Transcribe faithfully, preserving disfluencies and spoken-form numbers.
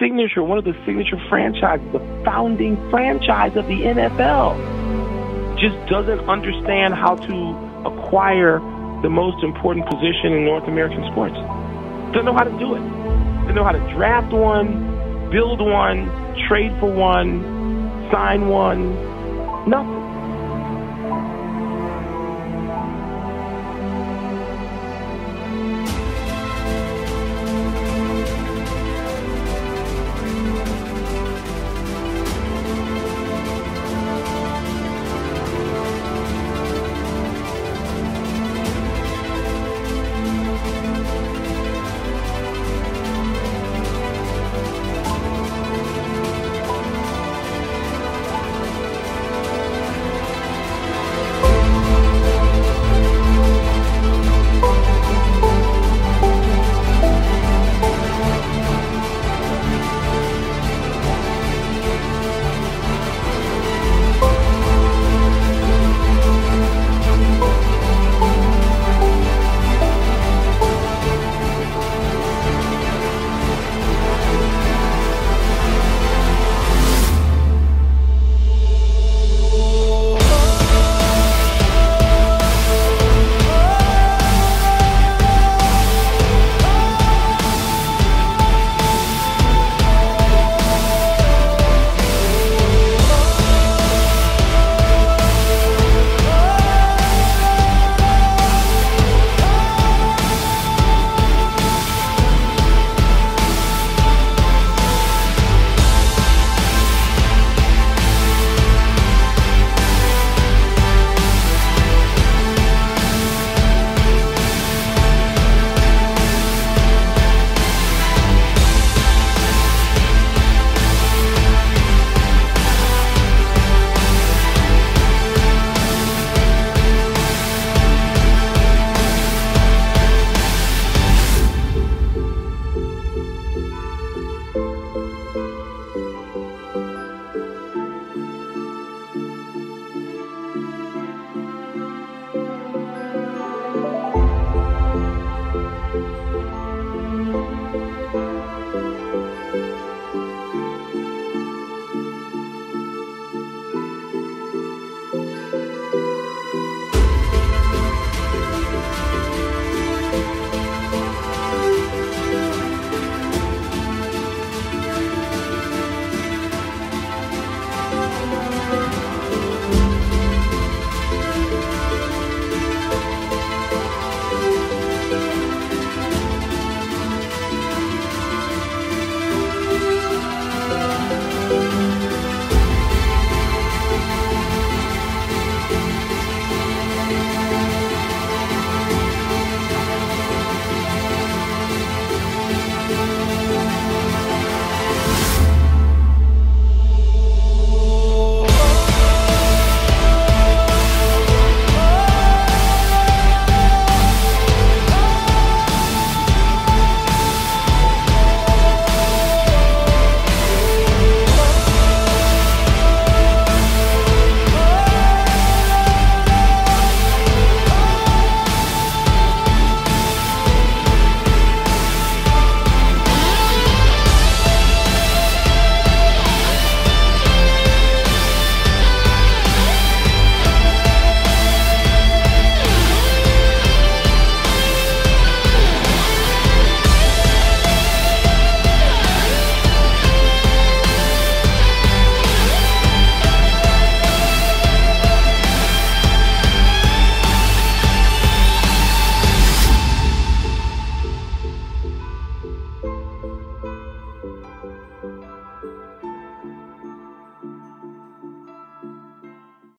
signature, one of the signature franchises, the founding franchise of the N F L, just doesn't understand how to acquire the most important position in North American sports. Doesn't know how to do it. Doesn't know how to draft one, build one, trade for one, sign one, nothing.